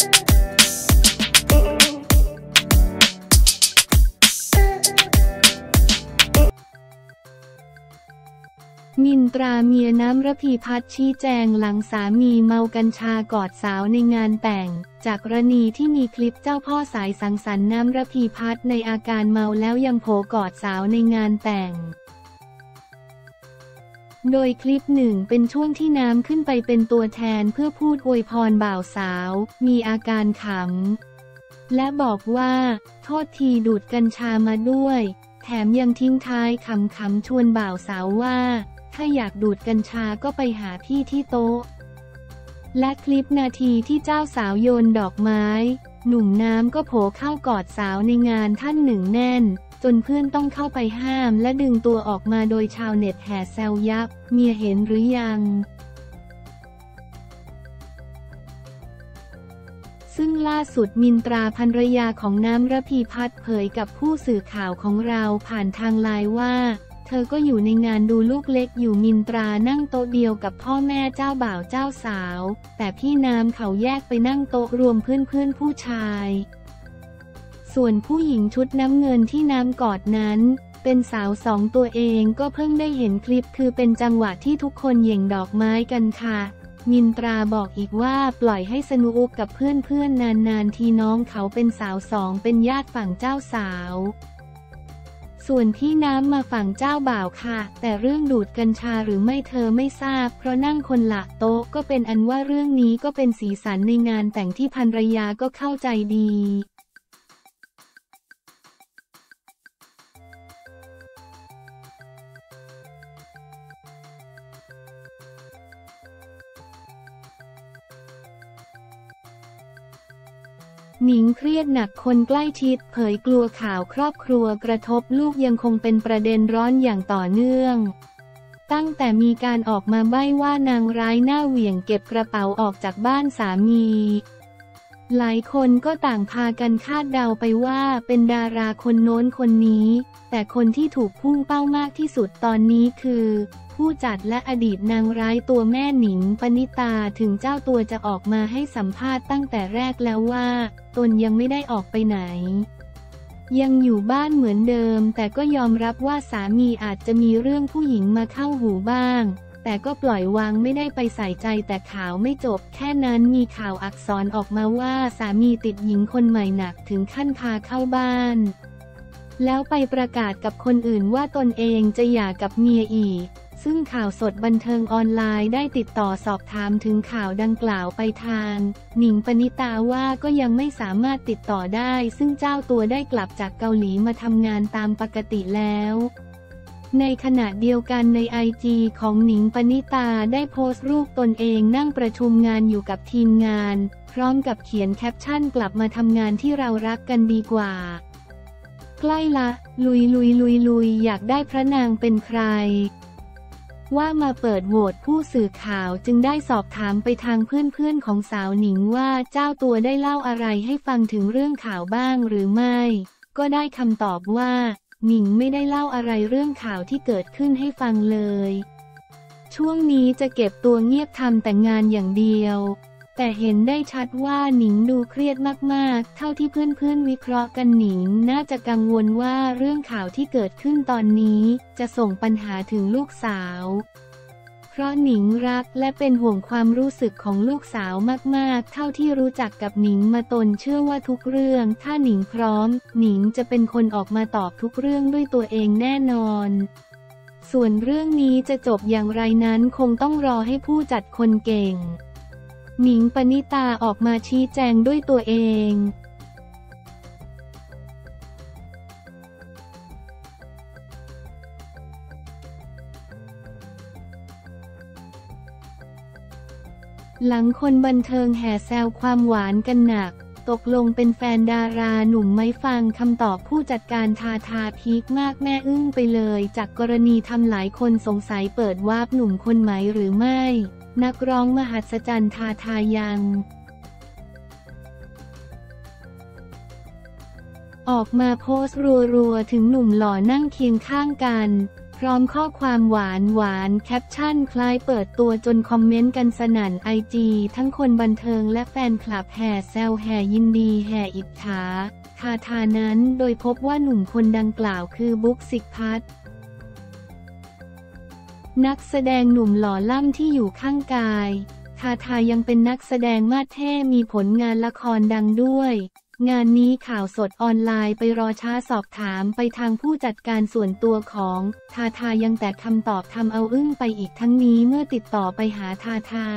มินตราเมียน้ำระพีพัฒน์ชี้แจงหลังสามีเมากัญชากอดสาวในงานแต่งจากกรณีที่มีคลิปเจ้าพ่อสายสังสรรค์น้ำระพีพัฒน์ในอาการเมาแล้วยังโผกอดสาวในงานแต่งโดยคลิปหนึ่งเป็นช่วงที่น้ำขึ้นไปเป็นตัวแทนเพื่อพูดอวยพรบ่าวสาวมีอาการขำและบอกว่าโทษทีดูดกัญชามาด้วยแถมยังทิ้งท้ายขำๆชวนบ่าวสาวว่าถ้าอยากดูดกัญชาก็ไปหาพี่ที่โต๊ะและคลิปนาทีที่เจ้าสาวโยนดอกไม้หนุ่มน้ำก็โผล่เข้ากอดสาวในงานท่านหนึ่งแน่นจนเพื่อนต้องเข้าไปห้ามและดึงตัวออกมาโดยชาวเน็ตแห่แซวยับเมียเห็นหรือยังซึ่งล่าสุดมินตราภรรยาของน้ำระพีพัฒน์เผยกับผู้สื่อข่าวของเราผ่านทางไลน์ว่าเธอก็อยู่ในงานดูลูกเล็กอยู่มินตรานั่งโต๊ะเดียวกับพ่อแม่เจ้าบ่าวเจ้าสาวแต่พี่น้ำเขาแยกไปนั่งโต๊ะรวมเพื่อนๆผู้ชายส่วนผู้หญิงชุดน้ำเงินที่น้ำกอดนั้นเป็นสาวสองตัวเองก็เพิ่งได้เห็นคลิปคือเป็นจังหวะที่ทุกคนเหย่งดอกไม้กันค่ะมินตราบอกอีกว่าปล่อยให้สนุกกับเพื่อนๆนานๆทีน้องเขาเป็นสาวสองเป็นญาติฝั่งเจ้าสาวส่วนพี่น้ำมาฝั่งเจ้าบ่าวค่ะแต่เรื่องดูดกัญชาหรือไม่เธอไม่ทราบเพราะนั่งคนละโต๊ะก็เป็นอันว่าเรื่องนี้ก็เป็นสีสันในงานแต่งที่ภรรยาก็เข้าใจดีหนิงเครียดหนักคนใกล้ชิดเผยกลัวข่าวครอบครัวกระทบลูกยังคงเป็นประเด็นร้อนอย่างต่อเนื่องตั้งแต่มีการออกมาใบ้ว่านางร้ายหน้าเหวี่ยงเก็บกระเป๋าออกจากบ้านสามีหลายคนก็ต่างพากันคาดเดาไปว่าเป็นดาราคนโน้นคนนี้แต่คนที่ถูกพุ่งเป้ามากที่สุดตอนนี้คือผู้จัดและอดีตนางร้ายตัวแม่หนิงปณิตาถึงเจ้าตัวจะออกมาให้สัมภาษณ์ตั้งแต่แรกแล้วว่าตนยังไม่ได้ออกไปไหนยังอยู่บ้านเหมือนเดิมแต่ก็ยอมรับว่าสามีอาจจะมีเรื่องผู้หญิงมาเข้าหูบ้างแต่ก็ปล่อยวางไม่ได้ไปใส่ใจแต่ข่าวไม่จบแค่นั้นมีข่าวอักษรออกมาว่าสามีติดหญิงคนใหม่หนักถึงขั้นพาเข้าบ้านแล้วไปประกาศกับคนอื่นว่าตนเองจะหย่ากับเมียอีกซึ่งข่าวสดบันเทิงออนไลน์ได้ติดต่อสอบถามถึงข่าวดังกล่าวไปทางหนิงปณิตาว่าก็ยังไม่สามารถติดต่อได้ซึ่งเจ้าตัวได้กลับจากเกาหลีมาทำงานตามปกติแล้วในขณะเดียวกันใน IG ของหนิงปณิตาได้โพสต์รูปตนเองนั่งประชุมงานอยู่กับทีมงานพร้อมกับเขียนแคปชั่นกลับมาทำงานที่เรารักกันดีกว่าใกล้ละลุยอยากได้พระนางเป็นใครว่ามาเปิดโหวตผู้สื่อข่าวจึงได้สอบถามไปทางเพื่อนๆของสาวหนิงว่าเจ้าตัวได้เล่าอะไรให้ฟังถึงเรื่องข่าวบ้างหรือไม่ก็ได้คำตอบว่าหนิงไม่ได้เล่าอะไรเรื่องข่าวที่เกิดขึ้นให้ฟังเลยช่วงนี้จะเก็บตัวเงียบทำแต่งานอย่างเดียวแต่เห็นได้ชัดว่าหนิงดูเครียดมากๆเท่าที่เพื่อนๆวิเคราะห์กันหนิงน่าจะกังวลว่าเรื่องข่าวที่เกิดขึ้นตอนนี้จะส่งปัญหาถึงลูกสาวเพราะหนิงรักและเป็นห่วงความรู้สึกของลูกสาวมากๆเท่าที่รู้จักกับหนิงมาตนเชื่อว่าทุกเรื่องถ้าหนิงพร้อมหนิงจะเป็นคนออกมาตอบทุกเรื่องด้วยตัวเองแน่นอนส่วนเรื่องนี้จะจบอย่างไรนั้นคงต้องรอให้ผู้จัดคนเก่งหนิงปณิตาออกมาชี้แจงด้วยตัวเองหลังคนบันเทิงแห่แซวความหวานกันหนักตกลงเป็นแฟนดาราหนุ่มไม่ฟังคำตอบผู้จัดการทาพีคมากแม่อึ้งไปเลยจากกรณีทำหลายคนสงสัยเปิดวาร์ปหนุ่มคนไหมหรือไม่นักร้องมหัศจรรย์ทายังออกมาโพสต์รัวๆถึงหนุ่มหล่อนั่งเคียงข้างกันพ พร้อมข้อความหวานหวานแคปชั่นคล้ายเปิดตัวจนคอมเมนต์กันสนั่นไอจีทั้งคนบันเทิงและแฟนคลับแห่แซวแห่ยินดีแห่อิจฉาคาทานั้นโดยพบว่าหนุ่มคนดังกล่าวคือบุ๊ค สิกพัฒน์นักแสดงหนุ่มหล่อล่ำที่อยู่ข้างกายคาทายังเป็นนักแสดงมาสเท่มีผลงานละครดังด้วยงานนี้ข่าวสดออนไลน์ไปรอช้าสอบถามไปทางผู้จัดการส่วนตัวของทาทายังแต่คำตอบทำเอาอึ้งไปอีกทั้งนี้เมื่อติดต่อไปหาทาทา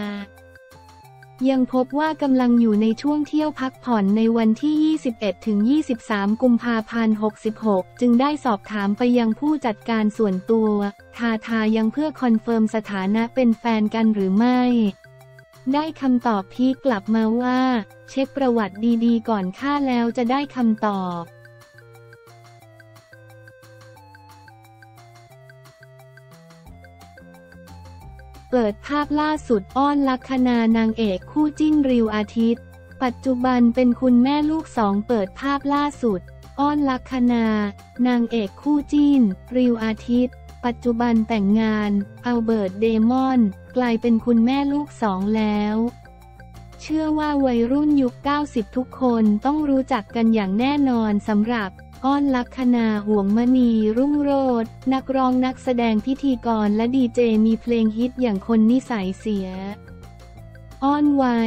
ยังพบว่ากำลังอยู่ในช่วงเที่ยวพักผ่อนในวันที่ 21-23 กุมภาพันธ์ 66จึงได้สอบถามไปยังผู้จัดการส่วนตัวทาทายังเพื่อคอนเฟิร์มสถานะเป็นแฟนกันหรือไม่ได้คำตอบพีคกลับมาว่าเช็คประวัติดีๆก่อนค่าแล้วจะได้คำตอบเปิดภาพล่าสุดอ้อนลักขณานางเอกคู่จิ้นริวอาทิตย์ปัจจุบันเป็นคุณแม่ลูกสองเปิดภาพล่าสุดอ้อนลักขณานางเอกคู่จิ้นริวอาทิตย์ปัจจุบันแต่งงานอัลเบิร์ตเดมอนกลายเป็นคุณแม่ลูกสองแล้วเชื่อว่าวัยรุ่นยุค 90 ทุกคนต้องรู้จักกันอย่างแน่นอนสำหรับอ้อนลักขณา หวงมณีรุ่งโรจน์นักร้องนักแสดงพิธีกรและดีเจมีเพลงฮิตอย่างคนนิสัยเสียอ้อนไว้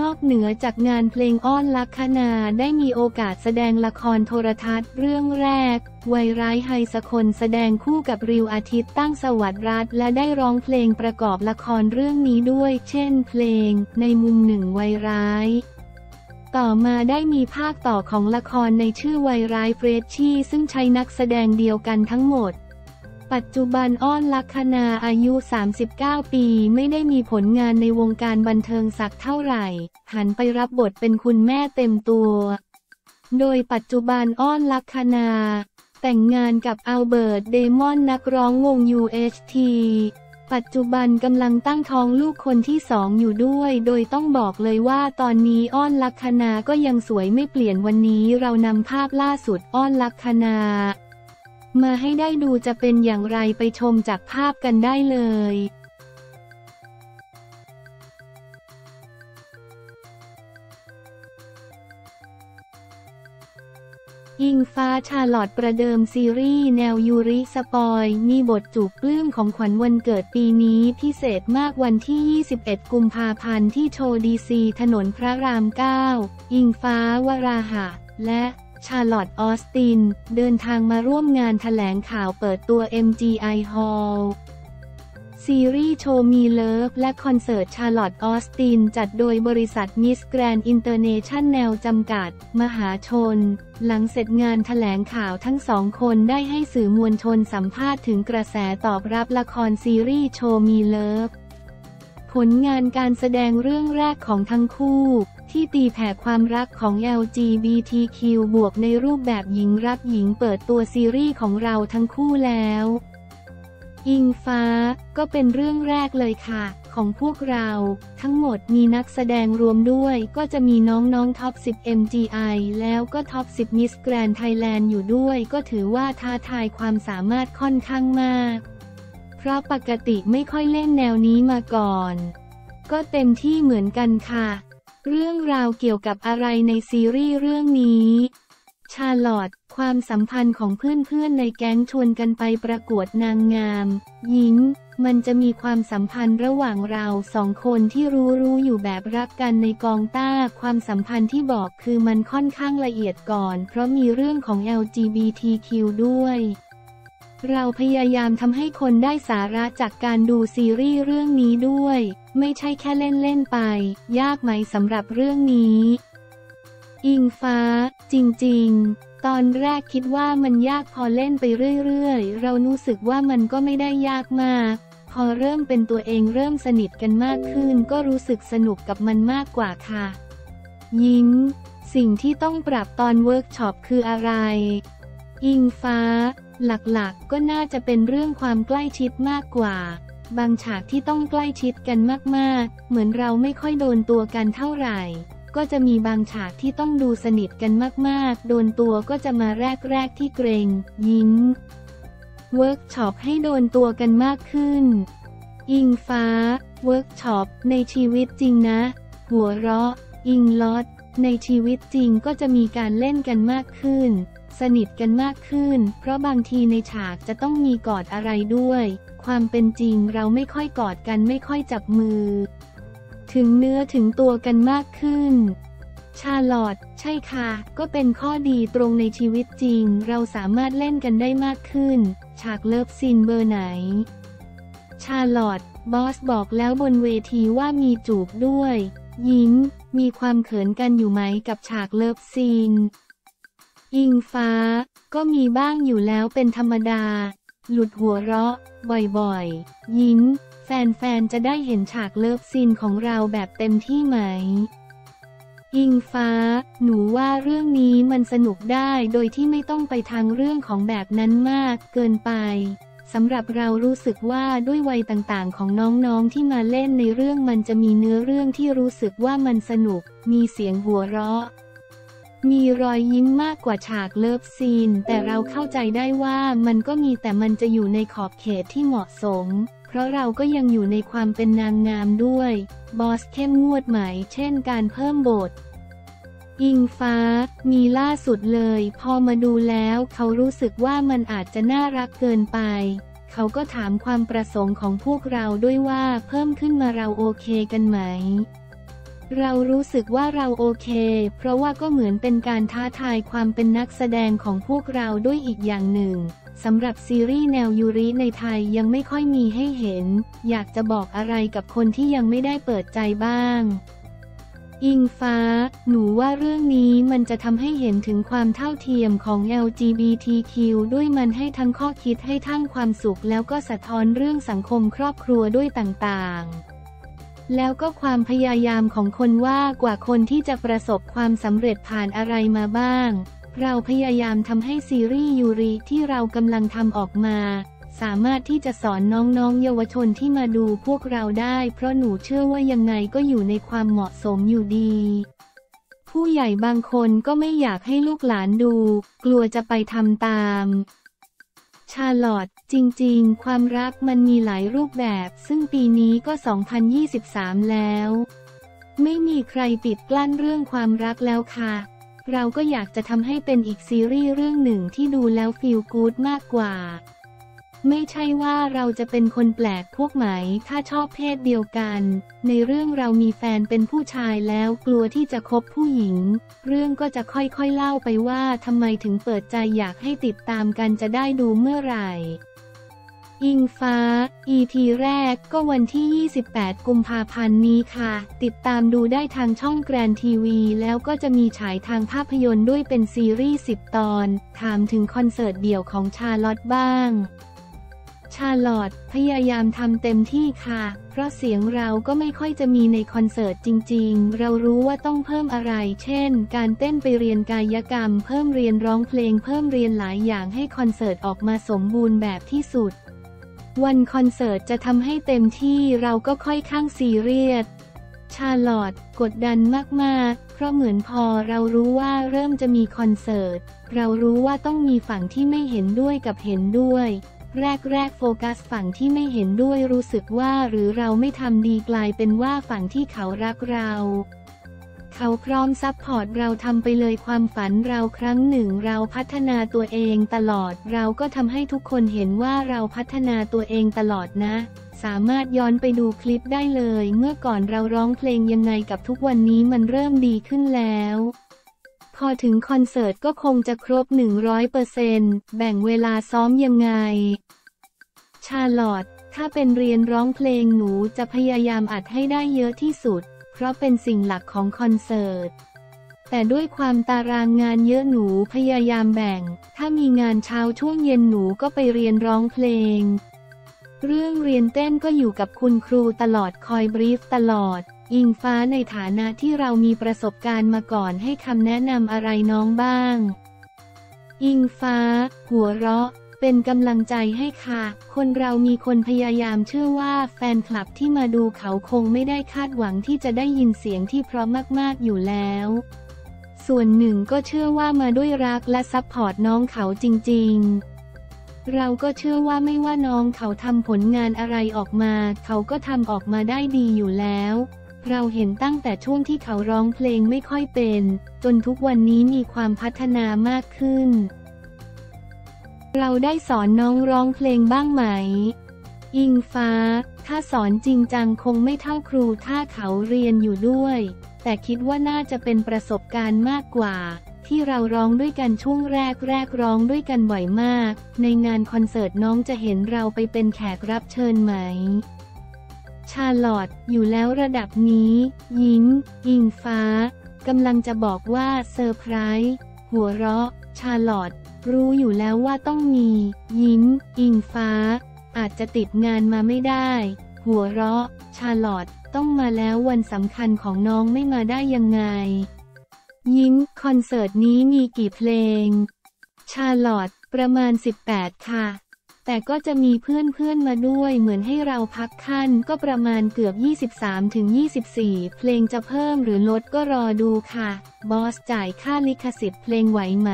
นอกเหนือจากงานเพลงอ้อนลักขณาได้มีโอกาสแสดงละครโทรทัศน์เรื่องแรกวัยร้ายไฮสกลแสดงคู่กับริวอาทิตย์ตั้งสวัสดิ์รัตน์และได้ร้องเพลงประกอบละครเรื่องนี้ด้วยเช่นเพลงในมุมหนึ่งวัยร้ายต่อมาได้มีภาคต่อของละครในชื่อวัยร้ายเฟรชชี่ซึ่งใช้นักแสดงเดียวกันทั้งหมดปัจจุบันอ้อนลักขณาอายุ39ปีไม่ได้มีผลงานในวงการบันเทิงสักเท่าไหร่หันไปรับบทเป็นคุณแม่เต็มตัวโดยปัจจุบันอ้อนลักขณาแต่งงานกับอัลเบิร์ตเดมอนนักร้องวง UHT ปัจจุบันกำลังตั้งท้องลูกคนที่2อยู่ด้วยโดยต้องบอกเลยว่าตอนนี้อ้อนลักขณาก็ยังสวยไม่เปลี่ยนวันนี้เรานำภาพล่าสุดอ้อนลักขณามาให้ได้ดูจะเป็นอย่างไรไปชมจากภาพกันได้เลยอิงฟ้าชาลอตประเดิมซีรีส์แนวยูริสปอยมีบทจูบปลื้มของขวัญวันเกิดปีนี้พิเศษมากวันที่ 21 กุมภาพันธ์ที่โชว์ดีซีถนนพระราม 9 อิงฟ้าวราหะและชาลอตต์ ออสตินเดินทางมาร่วมงานแถลงข่าวเปิดตัว MGI Hall ซีรีส์โชว์มีเลิฟและคอนเสิร์ตชาลอตต์ ออสตินจัดโดยบริษัทมิสแกรนด์อินเตอร์เนชั่นแนลจำกัดมหาชนหลังเสร็จงานแถลงข่าวทั้งสองคนได้ให้สื่อมวลชนสัมภาษณ์ถึงกระแสตอบรับละครซีรีส์โชว์มีเลิฟผลงานการแสดงเรื่องแรกของทั้งคู่ที่ตีแผ่ความรักของ LGBTQ บวกในรูปแบบหญิงรักหญิงเปิดตัวซีรีส์ของเราทั้งคู่แล้วอิงฟ้าก็เป็นเรื่องแรกเลยค่ะของพวกเราทั้งหมดมีนักแสดงรวมด้วยก็จะมีน้องๆท็อป 10 MGI แล้วก็ท็อป 10 Miss Grand Thailand อยู่ด้วยก็ถือว่าท้าทายความสามารถค่อนข้างมากเพราะปกติไม่ค่อยเล่นแนวนี้มาก่อนก็เต็มที่เหมือนกันค่ะเรื่องราวเกี่ยวกับอะไรในซีรีส์เรื่องนี้ชาลอตความสัมพันธ์ของเพื่อนๆในแก๊งชวนกันไปประกวดนางงามหญิงมันจะมีความสัมพันธ์ระหว่างเราสองคนที่รู้อยู่แบบรักกันในกองต้าความสัมพันธ์ที่บอกคือมันค่อนข้างละเอียดก่อนเพราะมีเรื่องของ LGBTQ ด้วยเราพยายามทำให้คนได้สาระจากการดูซีรีส์เรื่องนี้ด้วยไม่ใช่แค่เล่นไปยากไหมสำหรับเรื่องนี้อิงฟ้าจริงๆตอนแรกคิดว่ามันยากพอเล่นไปเรื่อยๆเรารู้สึกว่ามันก็ไม่ได้ยากมากพอเริ่มเป็นตัวเองเริ่มสนิทกันมากขึ้นก็รู้สึกสนุกกับมันมากกว่าค่ะยิ้มสิ่งที่ต้องปรับตอนเวิร์กช็อปคืออะไรอิงฟ้าหลักๆก็น่าจะเป็นเรื่องความใกล้ชิดมากกว่าบางฉากที่ต้องใกล้ชิดกันมากๆเหมือนเราไม่ค่อยโดนตัวกันเท่าไหร่ก็จะมีบางฉากที่ต้องดูสนิทกันมากๆโดนตัวก็จะมาแรกๆที่เกรงยิ้ม เวิร์กช็อปให้โดนตัวกันมากขึ้นอิงฟ้าเวิร์กช็อปในชีวิตจริงนะหัวเราะอิงลอดในชีวิตจริงก็จะมีการเล่นกันมากขึ้นสนิทกันมากขึ้นเพราะบางทีในฉากจะต้องมีกอดอะไรด้วยความเป็นจริงเราไม่ค่อยกอดกันไม่ค่อยจับมือถึงเนื้อถึงตัวกันมากขึ้นชาลอตใช่ค่ะก็เป็นข้อดีตรงในชีวิตจริงเราสามารถเล่นกันได้มากขึ้นฉากเลิฟซีนเบอร์ไหนชาลอตบอสบอกแล้วบนเวทีว่ามีจูบด้วยยิ้มมีความเขินกันอยู่ไหมกับฉากเลิฟซีนอิงฟ้าก็มีบ้างอยู่แล้วเป็นธรรมดาหลุดหัวเราะบ่อยๆยิ้มแฟนๆจะได้เห็นฉากเลิฟซีนของเราแบบเต็มที่ไหมอิงฟ้าหนูว่าเรื่องนี้มันสนุกได้โดยที่ไม่ต้องไปทางเรื่องของแบบนั้นมากเกินไปสำหรับเรารู้สึกว่าด้วยวัยต่างๆของน้องๆที่มาเล่นในเรื่องมันจะมีเนื้อเรื่องที่รู้สึกว่ามันสนุกมีเสียงหัวเราะมีรอยยิ้มมากกว่าฉากเลิฟซีนแต่เราเข้าใจได้ว่ามันก็มีแต่มันจะอยู่ในขอบเขตที่เหมาะสมเพราะเราก็ยังอยู่ในความเป็นนางงามด้วยบอสเข้มงวดไหมเช่นการเพิ่มบทอิงฟ้ามีล่าสุดเลยพอมาดูแล้วเขารู้สึกว่ามันอาจจะน่ารักเกินไปเขาก็ถามความประสงค์ของพวกเราด้วยว่าเพิ่มขึ้นมาเราโอเคกันไหมเรารู้สึกว่าเราโอเคเพราะว่าก็เหมือนเป็นการท้าทายความเป็นนักแสดงของพวกเราด้วยอีกอย่างหนึ่งสำหรับซีรีส์แนวยูริในไทยยังไม่ค่อยมีให้เห็นอยากจะบอกอะไรกับคนที่ยังไม่ได้เปิดใจบ้างอิงฟ้าหนูว่าเรื่องนี้มันจะทำให้เห็นถึงความเท่าเทียมของ LGBTQ ด้วยมันให้ทั้งข้อคิดให้ทั้งความสุขแล้วก็สะท้อนเรื่องสังคมครอบครัวด้วยต่างๆแล้วก็ความพยายามของคนว่ากว่าคนที่จะประสบความสำเร็จผ่านอะไรมาบ้างเราพยายามทำให้ซีรีส์ยูริที่เรากำลังทำออกมาสามารถที่จะสอนน้องๆเยาวชนที่มาดูพวกเราได้เพราะหนูเชื่อว่ายังไงก็อยู่ในความเหมาะสมอยู่ดีผู้ใหญ่บางคนก็ไม่อยากให้ลูกหลานดูกลัวจะไปทำตามชาลอตจริงๆความรักมันมีหลายรูปแบบซึ่งปีนี้ก็2023แล้วไม่มีใครปิดกลั้นเรื่องความรักแล้วค่ะเราก็อยากจะทำให้เป็นอีกซีรีส์เรื่องหนึ่งที่ดูแล้วฟีลกู๊ดมากกว่าไม่ใช่ว่าเราจะเป็นคนแปลกพวกไหมถ้าชอบเพศเดียวกันในเรื่องเรามีแฟนเป็นผู้ชายแล้วกลัวที่จะคบผู้หญิงเรื่องก็จะค่อยๆเล่าไปว่าทำไมถึงเปิดใจอยากให้ติดตามกันจะได้ดูเมื่อไหร่อิงฟ้า EP แรกก็วันที่28กุมภาพันธ์นี้ค่ะติดตามดูได้ทางช่องแกรนด์ทีวีแล้วก็จะมีฉายทางภาพยนตร์ด้วยเป็นซีรีส์10 ตอนถามถึงคอนเสิร์ตเดี่ยวของชาลอตบ้างชาลอตพยายามทำเต็มที่ค่ะเพราะเสียงเราก็ไม่ค่อยจะมีในคอนเสิร์ตจริงๆเรารู้ว่าต้องเพิ่มอะไรเช่นการเต้นไปเรียนกายกรรมเพิ่มเรียนร้องเพลงเพิ่มเรียนหลายอย่างให้คอนเสิร์ตออกมาสมบูรณ์แบบที่สุดวันคอนเสิร์ตจะทำให้เต็มที่เราก็ค่อยข้างซีเรียสชาลอตกดดันมากๆเพราะเหมือนพอเรารู้ว่าเริ่มจะมีคอนเสิร์ตเรารู้ว่าต้องมีฝั่งที่ไม่เห็นด้วยกับเห็นด้วยแรกโฟกัสฝั่งที่ไม่เห็นด้วยรู้สึกว่าหรือเราไม่ทำดีกลายเป็นว่าฝั่งที่เขารักเราเขาพร้อมซัพพอร์ตเราทำไปเลยความฝันเราครั้งหนึ่งเราพัฒนาตัวเองตลอดเราก็ทำให้ทุกคนเห็นว่าเราพัฒนาตัวเองตลอดนะสามารถย้อนไปดูคลิปได้เลยเมื่อก่อนเราร้องเพลงยังไงกับทุกวันนี้มันเริ่มดีขึ้นแล้วพอถึงคอนเสิร์ตก็คงจะครบ 100% แบ่งเวลาซ้อมยังไงชาลอตถ้าเป็นเรียนร้องเพลงหนูจะพยายามอัดให้ได้เยอะที่สุดเพราะเป็นสิ่งหลักของคอนเสิร์ตแต่ด้วยความตารางงานเยอะหนูพยายามแบ่งถ้ามีงานเช้าช่วงเย็นหนูก็ไปเรียนร้องเพลงเรื่องเรียนเต้นก็อยู่กับคุณครูตลอดคอยบรีฟตลอดอิงฟ้าในฐานะที่เรามีประสบการณ์มาก่อนให้คำแนะนำอะไรน้องบ้างอิงฟ้าหัวเราะเป็นกำลังใจให้ค่ะคนเรามีคนพยายามเชื่อว่าแฟนคลับที่มาดูเขาคงไม่ได้คาดหวังที่จะได้ยินเสียงที่เพราะมากๆอยู่แล้วส่วนหนึ่งก็เชื่อว่ามาด้วยรักและซัพพอร์ตน้องเขาจริงๆ เราก็เชื่อว่าไม่ว่าน้องเขาทำผลงานอะไรออกมาเขาก็ทำออกมาได้ดีอยู่แล้วเราเห็นตั้งแต่ช่วงที่เขาร้องเพลงไม่ค่อยเป็นจนทุกวันนี้มีความพัฒนามากขึ้นเราได้สอนน้องร้องเพลงบ้างไหมอิงฟ้าถ้าสอนจริงจังคงไม่เท่าครูถ้าเขาเรียนอยู่ด้วยแต่คิดว่าน่าจะเป็นประสบการณ์มากกว่าที่เราร้องด้วยกันช่วงแรกร้องด้วยกันบ่อยมากในงานคอนเสิร์ตน้องจะเห็นเราไปเป็นแขกรับเชิญไหมชาลอตอยู่แล้วระดับนี้ยิ้มอิงฟ้ากำลังจะบอกว่าเซอร์ไพรส์หัวเราะชาลอตรู้อยู่แล้วว่าต้องมียิ้มอิงฟ้าอาจจะติดงานมาไม่ได้หัวเราะชาลอตต้องมาแล้ววันสำคัญของน้องไม่มาได้ยังไงยิ้มคอนเสิร์ตนี้มีกี่เพลงชาลอตประมาณ18ค่ะแต่ก็จะมีเพื่อนๆมาด้วยเหมือนให้เราพักขั้นก็ประมาณเกือบ 23-24 เพลงจะเพิ่มหรือลดก็รอดูค่ะบอสจ่ายค่าลิขสิทธิ์เพลงไหวไหม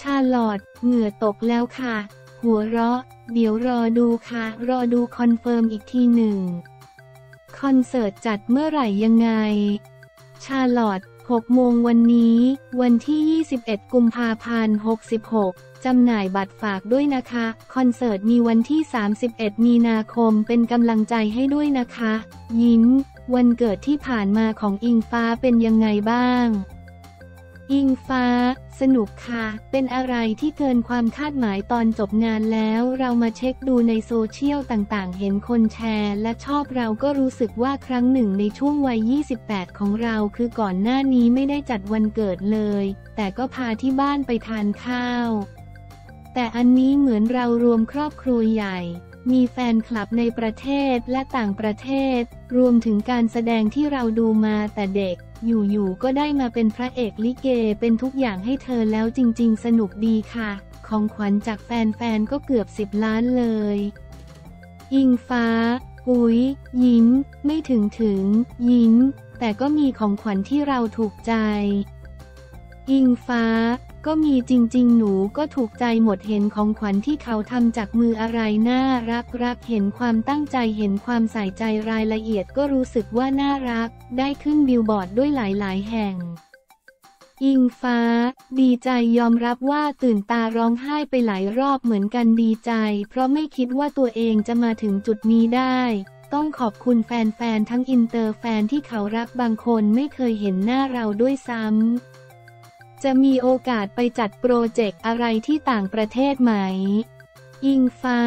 ชาลอตเหงื่อตกแล้วค่ะหัวเราะเดี๋ยวรอดูค่ะรอดูคอนเฟิร์มอีกทีหนึ่งคอนเสิร์ตจัดเมื่อไหร่ยังไงชาลอต 6 โมงวันนี้วันที่ 21 กุมภาพันธ์ 66จำหน่ายบัตรฝากด้วยนะคะคอนเสิร์ตมีวันที่ 31 มีนาคมเป็นกำลังใจให้ด้วยนะคะยิ้มวันเกิดที่ผ่านมาของอิงฟ้าเป็นยังไงบ้างอิงฟ้าสนุกค่ะเป็นอะไรที่เกินความคาดหมายตอนจบงานแล้วเรามาเช็คดูในโซเชียลต่างๆเห็นคนแชร์และชอบเราก็รู้สึกว่าครั้งหนึ่งในช่วงวัย28ของเราคือก่อนหน้านี้ไม่ได้จัดวันเกิดเลยแต่ก็พาที่บ้านไปทานข้าวแต่อันนี้เหมือนเรารวมครอบครัวใหญ่มีแฟนคลับในประเทศและต่างประเทศรวมถึงการแสดงที่เราดูมาแต่เด็กอยู่ๆก็ได้มาเป็นพระเอกลิเกเป็นทุกอย่างให้เธอแล้วจริงๆสนุกดีค่ะของขวัญจากแฟนๆก็เกือบ10 ล้านเลยอิงฟ้าอุ๊ยยิ้มไม่ถึงยิ้มแต่ก็มีของขวัญที่เราถูกใจอิงฟ้าก็มีจริงๆหนูก็ถูกใจหมดเห็นของขวัญที่เขาทำจากมืออะไรน่ารักเห็นความตั้งใจเห็นความใส่ใจรายละเอียดก็รู้สึกว่าน่ารักได้ขึ้นบิลบอร์ดด้วยหลายๆแห่งอิงฟ้าดีใจยอมรับว่าตื่นตาร้องไห้ไปหลายรอบเหมือนกันดีใจเพราะไม่คิดว่าตัวเองจะมาถึงจุดนี้ได้ต้องขอบคุณแฟนๆทั้งอินเตอร์แฟนที่เขารักบางคนไม่เคยเห็นหน้าเราด้วยซ้ำจะมีโอกาสไปจัดโปรเจกต์อะไรที่ต่างประเทศไหมอิงฟ้า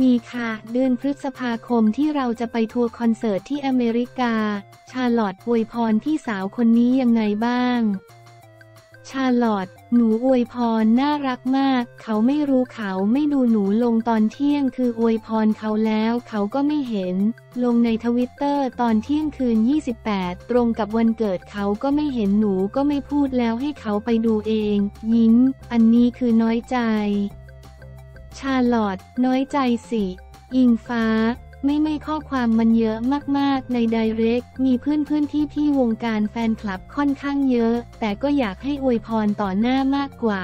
มีค่ะเดือนพฤษภาคมที่เราจะไปทัวร์คอนเสิร์ตที่อเมริกาชาลอตอวยพรพี่สาวคนนี้ยังไงบ้างชาลอตหนูอวยพรน่ารักมากเขาไม่รู้เขาไม่ดูหนูลงตอนเที่ยงคืออวยพรเขาแล้วเขาก็ไม่เห็นลงในTwitterตอนเที่ยงคืน28ตรงกับวันเกิดเขาก็ไม่เห็นหนูก็ไม่พูดแล้วให้เขาไปดูเองยิ้มอันนี้คือน้อยใจชาลอตน้อยใจสิอิงฟ้าไม่ข้อความมันเยอะมากๆในไดเรกมีเพื่อนๆพี่ๆวงการแฟนคลับค่อนข้างเยอะแต่ก็อยากให้อวยพรต่อหน้ามากกว่า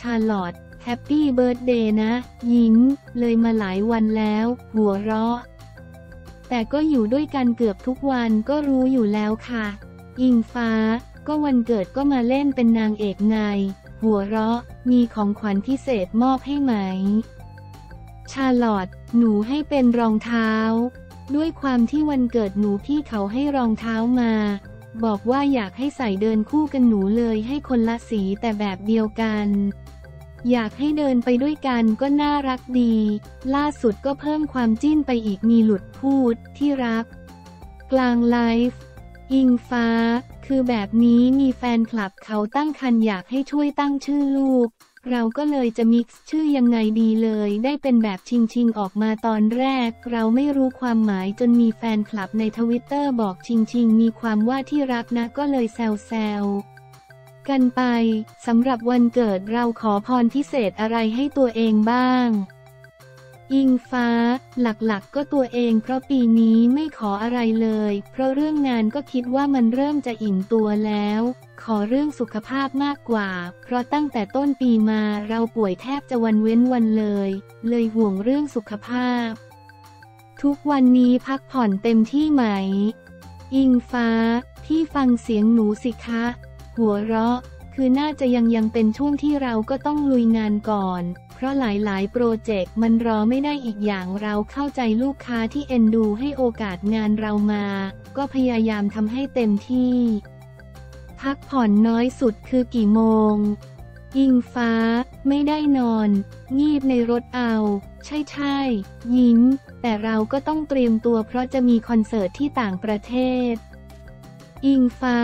ชาลอตแฮปปี้เบิร์ธเดย์นะยิ้มเลยมาหลายวันแล้วหัวเราะแต่ก็อยู่ด้วยกันเกือบทุกวันก็รู้อยู่แล้วค่ะอิงฟ้าก็วันเกิดก็มาเล่นเป็นนางเอกไงหัวเราะมีของขวัญพิเศษมอบให้ไหมชาลอตหนูให้เป็นรองเท้าด้วยความที่วันเกิดหนูพี่เขาให้รองเท้ามาบอกว่าอยากให้ใส่เดินคู่กันหนูเลยให้คนละสีแต่แบบเดียวกันอยากให้เดินไปด้วยกันก็น่ารักดีล่าสุดก็เพิ่มความจิ้นไปอีกมีหลุดพูดที่รักกลางไลฟ์อิงฟ้าคือแบบนี้มีแฟนคลับเขาตั้งครรภ์อยากให้ช่วยตั้งชื่อลูกเราก็เลยจะมิกซ์ชื่อยังไงดีเลยได้เป็นแบบชิงออกมาตอนแรกเราไม่รู้ความหมายจนมีแฟนคลับในTwitterบอกชิงมีความว่าที่รักนะก็เลยแซวกันไปสำหรับวันเกิดเราขอพรพิเศษอะไรให้ตัวเองบ้าง อิงฟ้าหลักๆก็ตัวเองเพราะปีนี้ไม่ขออะไรเลยเพราะเรื่องงานก็คิดว่ามันเริ่มจะอิ่มตัวแล้วขอเรื่องสุขภาพมากกว่าเพราะตั้งแต่ต้นปีมาเราป่วยแทบจะวันเว้นวันเลยห่วงเรื่องสุขภาพทุกวันนี้พักผ่อนเต็มที่ไหมอิงฟ้าพี่ฟังเสียงหนูสิคะหัวเราะคือน่าจะยังเป็นช่วงที่เราก็ต้องลุยงานก่อนเพราะหลายโปรเจกต์มันรอไม่ได้อีกอย่างเราเข้าใจลูกค้าที่เอ็นดูให้โอกาสงานเรามาก็พยายามทำให้เต็มที่พักผ่อนน้อยสุดคือกี่โมงอิงฟ้าไม่ได้นอนงีบในรถเอาใช่ยิ้มแต่เราก็ต้องเตรียมตัวเพราะจะมีคอนเสิร์ตที่ต่างประเทศอิงฟ้า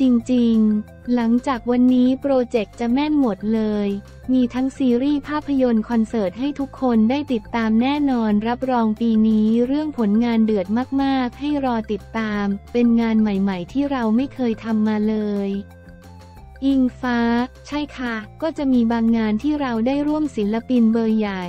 จริงๆหลังจากวันนี้โปรเจกต์จะแม่นหมดเลยมีทั้งซีรีส์ภาพยนตร์คอนเสิร์ตให้ทุกคนได้ติดตามแน่นอนรับรองปีนี้เรื่องผลงานเดือดมากๆให้รอติดตามเป็นงานใหม่ๆที่เราไม่เคยทำมาเลยอิงฟ้าใช่ค่ะก็จะมีบางงานที่เราได้ร่วมศิลปินเบอร์ใหญ่